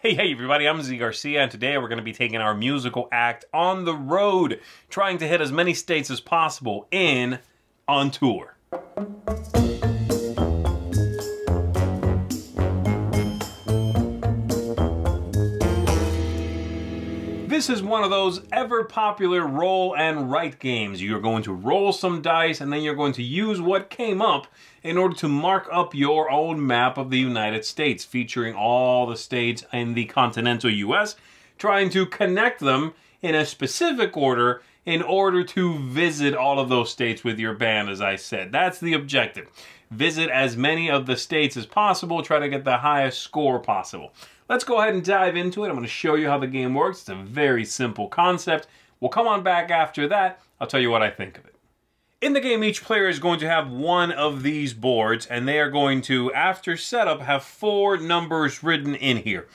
Hey everybody, I'm Zee Garcia, and today we're going to be taking our musical act on the road, trying to hit as many states as possible in On Tour. This is one of those ever popular roll and write games. You're going to roll some dice and then you're going to use what came up in order to mark up your own map of the United States, featuring all the states in the continental US, trying to connect them in a specific order in order to visit all of those states with your band, as I said. That's the objective. Visit as many of the states as possible, try to get the highest score possible. Let's go ahead and dive into it. I'm going to show you how the game works. It's a very simple concept. We'll come on back after that. I'll tell you what I think of it. In the game, each player is going to have one of these boards, and they are going to, after setup, have four numbers written in here.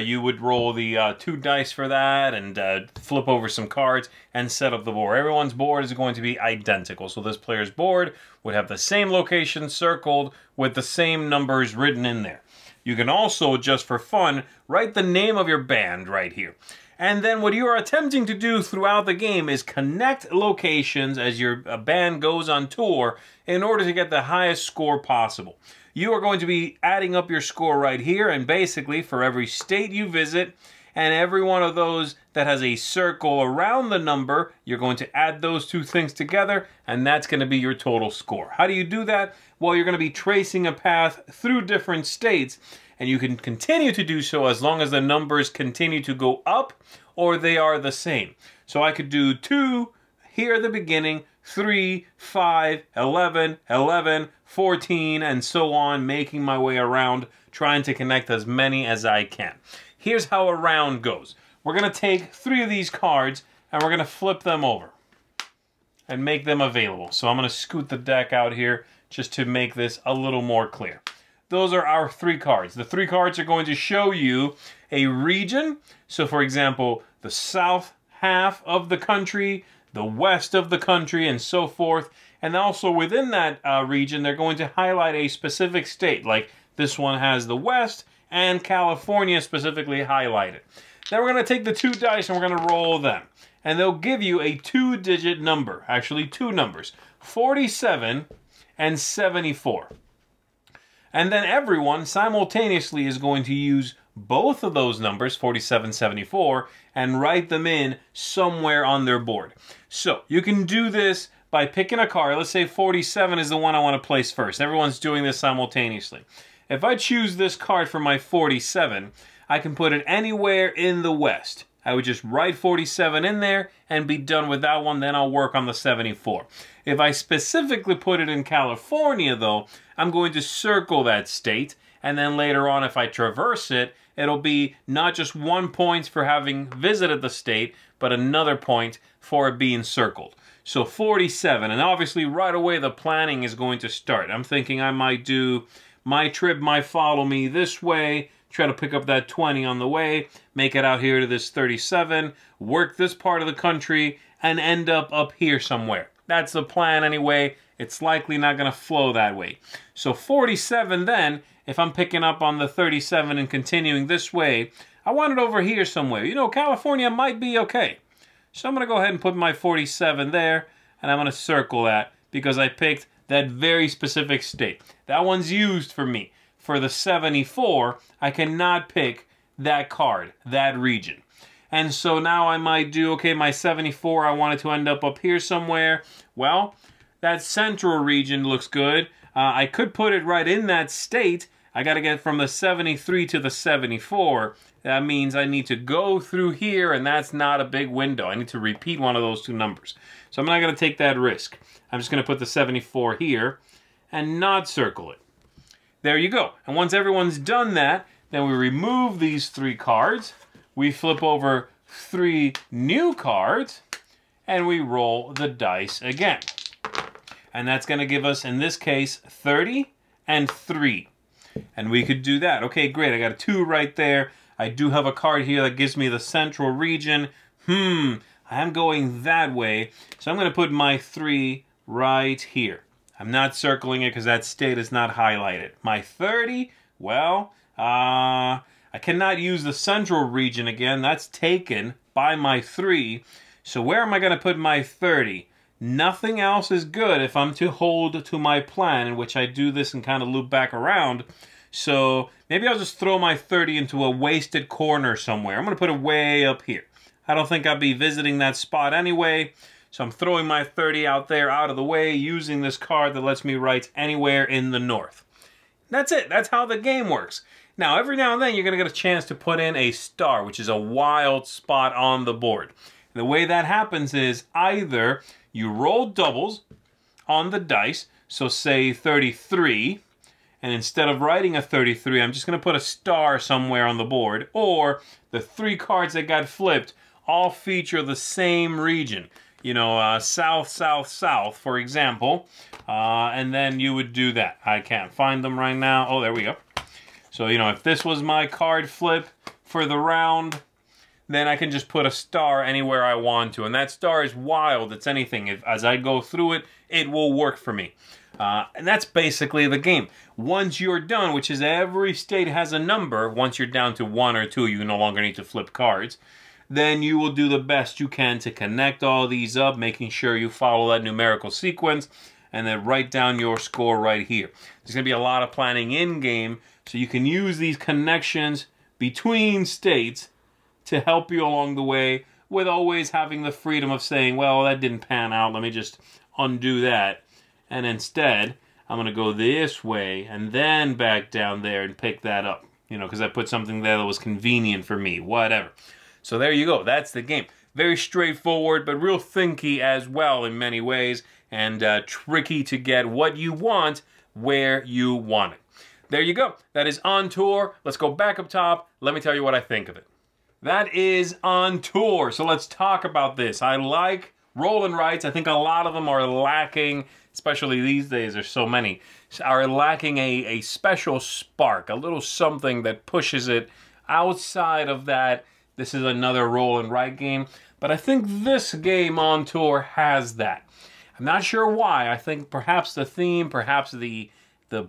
You would roll the two dice for that and flip over some cards and set up the board. Everyone's board is going to be identical. So this player's board would have the same location circled with the same numbers written in there. You can also, just for fun, write the name of your band right here. And then what you are attempting to do throughout the game is connect locations as your band goes on tour in order to get the highest score possible. You are going to be adding up your score right here, and basically for every state you visit and every one of those that has a circle around the number, you're going to add those two things together, and that's going to be your total score. How do you do that? Well, you're going to be tracing a path through different states, and you can continue to do so as long as the numbers continue to go up or they are the same. So I could do 2 here at the beginning, 3, 5, 11, 11, 14, and so on, making my way around, trying to connect as many as I can. Here's how a round goes. We're going to take 3 of these cards and we're going to flip them over and make them available. So I'm going to scoot the deck out here just to make this a little more clear. Those are our 3 cards. The 3 cards are going to show you a region. So for example, the south half of the country, the west of the country, and so forth. And also within that region, they're going to highlight a specific state. Like this one has the west, and California specifically highlighted. Then we're going to take the 2 dice and we're going to roll them. And they'll give you a 2-digit number, actually 2 numbers, 47 and 74. And then everyone simultaneously is going to use both of those numbers, 47, 74, and write them in somewhere on their board. So you can do this by picking a card. Let's say 47 is the one I want to place first. Everyone's doing this simultaneously. If I choose this card for my 47, I can put it anywhere in the West. I would just write 47 in there and be done with that one, then I'll work on the 74. If I specifically put it in California though, I'm going to circle that state, and then later on if I traverse it, it'll be not just 1 point for having visited the state, but another point for it being circled. So 47, and obviously right away the planning is going to start. I'm thinking I might do my trip might follow me this way, try to pick up that 20 on the way, make it out here to this 37, work this part of the country, and end up here somewhere. That's the plan anyway. It's likely not going to flow that way. So 47 then, if I'm picking up on the 37 and continuing this way, I want it over here somewhere. You know, California might be okay. So I'm going to go ahead and put my 47 there, and I'm going to circle that because I picked that very specific state. That one's used for me. For the 74, I cannot pick that card, that region. And so now I might do, okay, my 74, I want it to end up here somewhere. Well, that central region looks good. I could put it right in that state. I got to get from the 73 to the 74. That means I need to go through here, and that's not a big window. I need to repeat one of those 2 numbers. So I'm not going to take that risk. I'm just going to put the 74 here and not circle it. There you go. And once everyone's done that, then we remove these 3 cards. We flip over 3 new cards, and we roll the dice again. And that's going to give us, in this case, 30 and 3. And we could do that. Okay, great. I got a 2 right there. I do have a card here that gives me the central region. I'm going that way. So I'm going to put my 3 right here. I'm not circling it because that state is not highlighted. My 30, well, I cannot use the central region again. That's taken by my 3. So where am I going to put my 30? Nothing else is good if I'm to hold to my plan, in which I do this and kind of loop back around. So maybe I'll just throw my 30 into a wasted corner somewhere. I'm going to put it way up here. I don't think I'll be visiting that spot anyway. So I'm throwing my 30 out there, out of the way, using this card that lets me write anywhere in the north. That's it. That's how the game works. Now, every now and then, you're going to get a chance to put in a star, which is a wild spot on the board. And the way that happens is either you roll doubles on the dice, so say 33, and instead of writing a 33, I'm just going to put a star somewhere on the board, or the 3 cards that got flipped all feature the same region. You know, south, south, south, for example, and then you would do that. I can't find them right now. Oh, there we go. So, you know, if this was my card flip for the round, then I can just put a star anywhere I want to, and that star is wild. It's anything. As I go through it, it will work for me. And that's basically the game. Once you're done, which is every state has a number, once you're down to 1 or 2, you no longer need to flip cards. Then you will do the best you can to connect all these up, making sure you follow that numerical sequence, and then write down your score right here. There's going to be a lot of planning in-game, so you can use these connections between states to help you along the way, with always having the freedom of saying, well, that didn't pan out, let me just undo that. And instead, I'm going to go this way, and then back down there and pick that up. You know, because I put something there that was convenient for me, whatever. So there you go. That's the game. Very straightforward, but real thinky as well in many ways, and tricky to get what you want where you want it. There you go. That is On Tour. Let's go back up top. Let me tell you what I think of it. That is On Tour. So let's talk about this. I like roll and writes. I think a lot of them are lacking, especially these days, there's so many, are lacking a special spark, a little something that pushes it outside of that. This is another roll and write game, but I think this game On Tour has that. I'm not sure why. I think perhaps the theme, perhaps the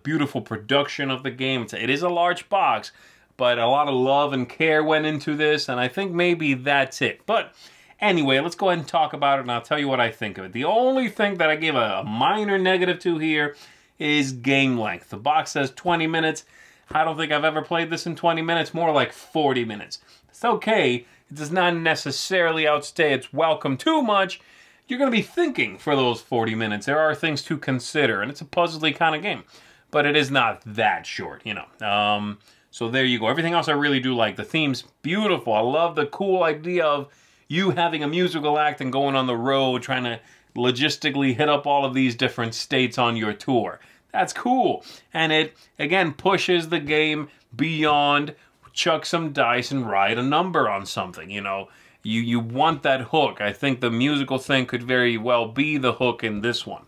beautiful production of the game. It is a large box, but a lot of love and care went into this, and I think maybe that's it. But anyway, let's go ahead and talk about it, and I'll tell you what I think of it. The only thing that I give a minor negative to here is game length. The box says 20 minutes. I don't think I've ever played this in 20 minutes, more like 40 minutes. It's okay, it does not necessarily outstay its welcome too much. You're going to be thinking for those 40 minutes. There are things to consider, and it's a puzzly kind of game. But it is not that short, you know. So there you go. Everything else I really do like. The theme's beautiful. I love the cool idea of you having a musical act and going on the road, trying to logistically hit up all of these different states on your tour. That's cool. And it, again, pushes the game beyond chuck some dice and write a number on something, you know. You want that hook. I think the musical thing could very well be the hook in this one.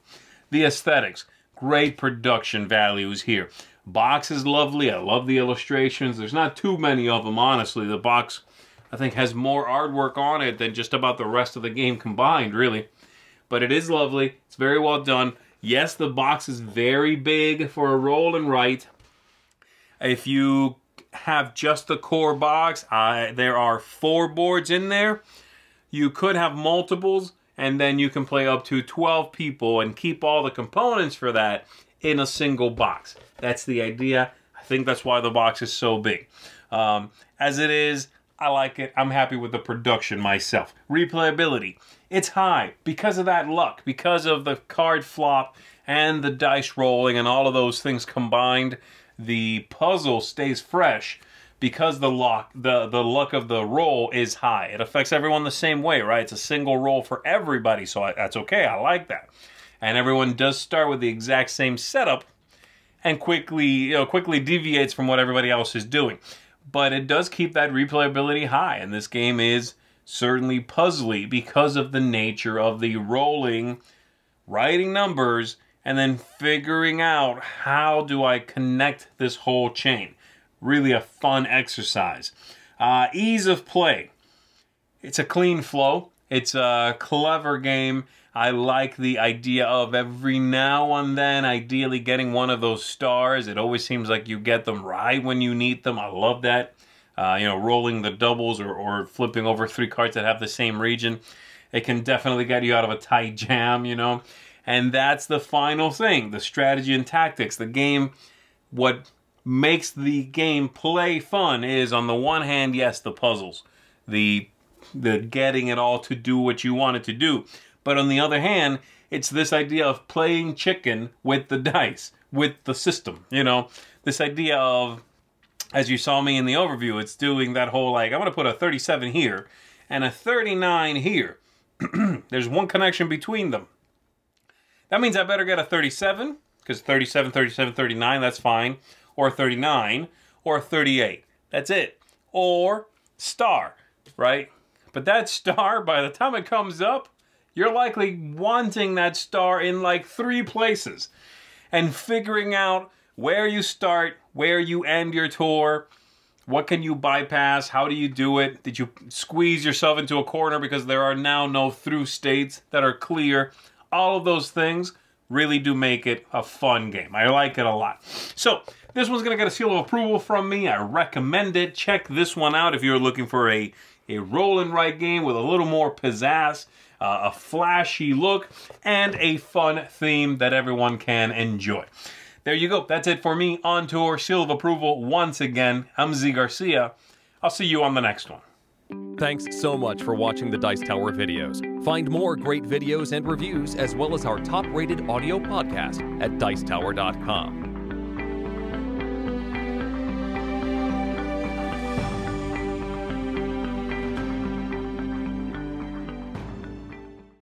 The aesthetics. Great production values here. Box is lovely. I love the illustrations. There's not too many of them, honestly. The box, I think, has more artwork on it than just about the rest of the game combined, really. But it is lovely. It's very well done. Yes, the box is very big for a roll and write. If you have just the core box, there are 4 boards in there. You could have multiples, and then you can play up to 12 people and keep all the components for that in a single box. That's the idea. I think that's why the box is so big. As it is, I like it. I'm happy with the production myself. Replayability. It's high because of that luck, because of the card flop and the dice rolling and all of those things combined. The puzzle stays fresh because the luck of the roll is high. It affects everyone the same way, right? It's a single roll for everybody, so that's okay. I like that. And everyone does start with the exact same setup and quickly deviates from what everybody else is doing. But it does keep that replayability high, and this game is certainly puzzly because of the nature of the rolling, writing numbers, and then figuring out how do I connect this whole chain. Really a fun exercise. Ease of play. It's a clean flow. It's a clever game. I like the idea of every now and then ideally getting one of those stars. It always seems like you get them right when you need them. I love that. you know, rolling the doubles or flipping over three cards that have the same region. It can definitely get you out of a tight jam, you know. And that's the final thing, the strategy and tactics. The game, what makes the game play fun is, on the one hand, yes, the puzzles, the getting it all to do what you want it to do. But on the other hand, it's this idea of playing chicken with the dice, with the system, you know. This idea of, as you saw me in the overview, it's doing that whole, like, I'm going to put a 37 here and a 39 here. There's one connection between them. That means I better get a 37, because 37, 37, 39, that's fine. Or 39, or 38. That's it. Or star, right? But that star, by the time it comes up, you're likely wanting that star in like 3 places. And figuring out where you start, where you end your tour, what can you bypass, how do you do it, did you squeeze yourself into a corner because there are now no through states that are clear. All of those things really do make it a fun game. I like it a lot. So this one's going to get a seal of approval from me. I recommend it. Check this one out if you're looking for a roll and write game with a little more pizzazz, a flashy look, and a fun theme that everyone can enjoy. There you go. That's it for me. On Tour, seal of approval once again. I'm Zee Garcia. I'll see you on the next one. Thanks so much for watching the Dice Tower videos. Find more great videos and reviews, as well as our top-rated audio podcast at dicetower.com.